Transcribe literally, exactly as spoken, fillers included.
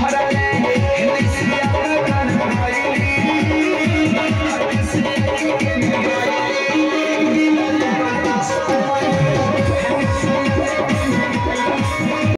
Hara